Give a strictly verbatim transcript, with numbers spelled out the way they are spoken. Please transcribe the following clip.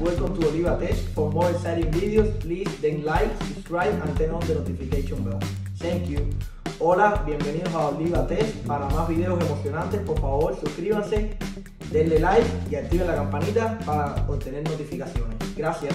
Welcome to OlivaTech. For more exciting videos, please then like, subscribe and turn on the notification bell. Thank you. Hola, bienvenidos a OlivaTech. Para más videos emocionantes, por favor suscríbanse, denle like y activen la campanita para obtener notificaciones. Gracias.